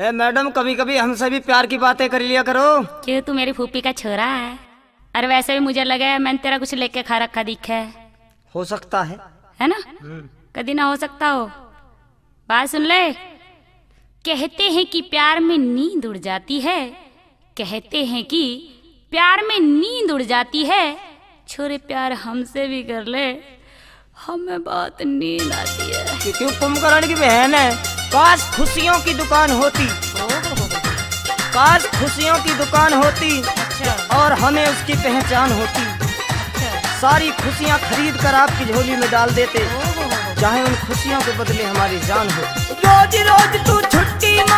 ए madam, कभी कभी हमसे भी प्यार की बातें कर लिया करो। क्यों, तू मेरी फूफी का छोरा है? अरे वैसे भी मुझे लगा है मैंने तेरा कुछ लेके खा रखा दिखा है। हो सकता है ना? कभी ना हो सकता हो। बात सुन ले। कहते हैं कि प्यार में नींद उड़ जाती है, कहते हैं कि प्यार में नींद उड़ जाती है, छोरे प्यार हमसे भी कर ले, हमें बहुत नींद आती है। क्योंकि कुंभकर्ण की बहन है। काश खुशियों की दुकान होती, काश खुशियों की दुकान होती, और हमें उसकी पहचान होती। सारी खुशियां खरीद कर आपकी झोली में डाल देते, चाहे उन खुशियों के बदले हमारी जान हो। रोज रोज तू छुट्टी